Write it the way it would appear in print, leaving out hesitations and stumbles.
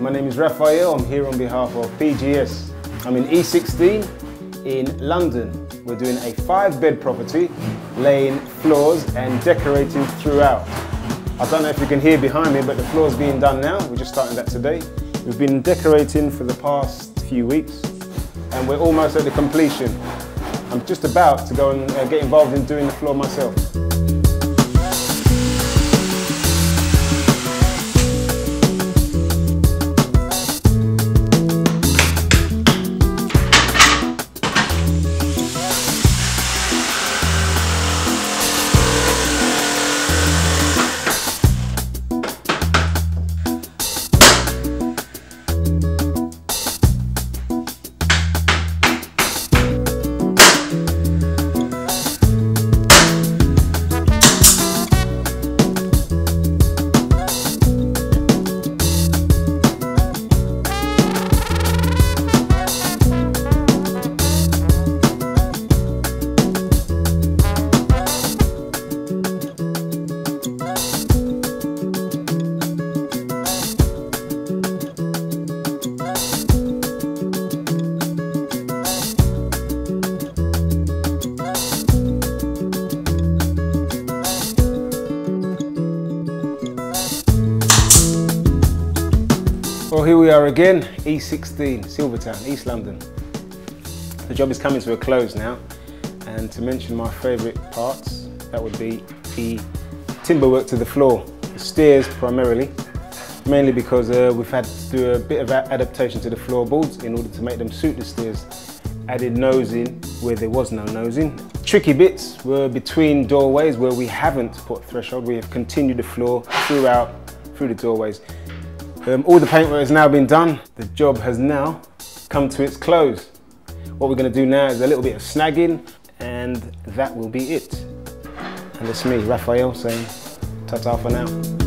My name is Raphael. I'm here on behalf of PGS. I'm in E16 in London. We're doing a 5-bed property, laying floors and decorating throughout. I don't know if you can hear behind me, but the floor's being done now. We're just starting that today. We've been decorating for the past few weeks and we're almost at the completion. I'm just about to go and get involved in doing the floor myself. Well, here we are again, E16, Silvertown, East London. The job is coming to a close now, and to mention my favourite parts, that would be the timber work to the floor, the stairs primarily, mainly because we've had to do a bit of adaptation to the floorboards in order to make them suit the stairs. Added nosing where there was no nosing. Tricky bits were between doorways where we haven't put threshold, we have continued the floor throughout, through the doorways. All the paintwork has now been done. The job has now come to its close. What we're going to do now is a little bit of snagging, and that will be it. And it's me, Raphael, saying ta-ta for now.